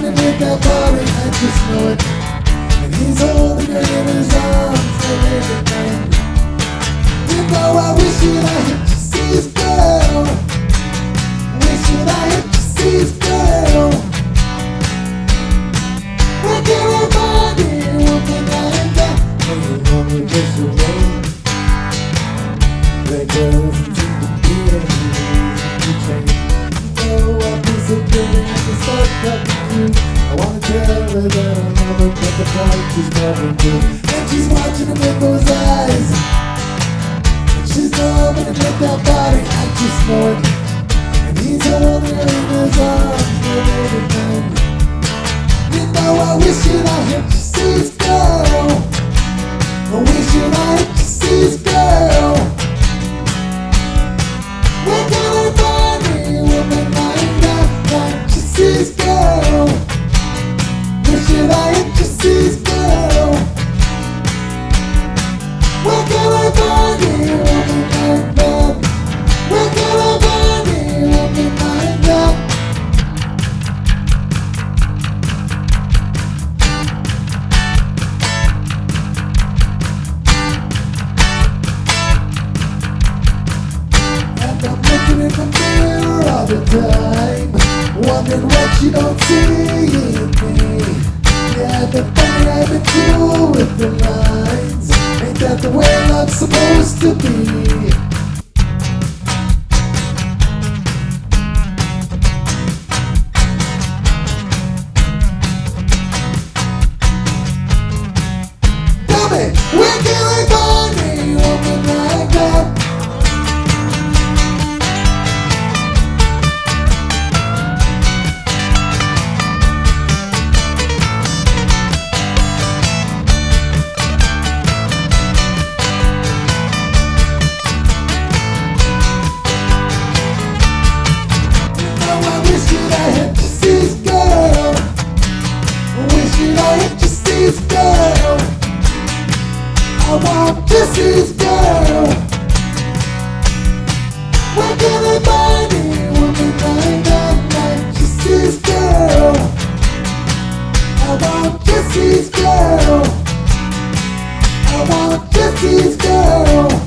gonna make that body, I just know it. And he's holding her in his arms for every night. You know I wish that I had Jessie's girl. Wish that I had Jessie's girl. Work everybody, working out and down. Cause you know me just the way. That girl's into the beauty. You know I'm so good and I can start up. I wanna tell her that I love her, but the fight is never good. And she's watching him with those eyes, and she's loving him with that body, I just know it. And he's holding her in his arms for every night. You know I wish that I had Jessie's girl. I wish that I had Jessie's girl. Where can I find me a woman like Jessie's girl? Should I hit Jessie's girl? Where can I find you? Where can I find you? Where can I find you? And I'm looking in the mirror all the time, wondering what you don't see in me. Yeah, the funny I've been through with the lines. Ain't that the way love's supposed to be? Tell me, where can I find me a woman like that? I want Jessie's girl. Where can I find a woman like Jessie's girl? I want Jessie's girl. I want Jessie's girl.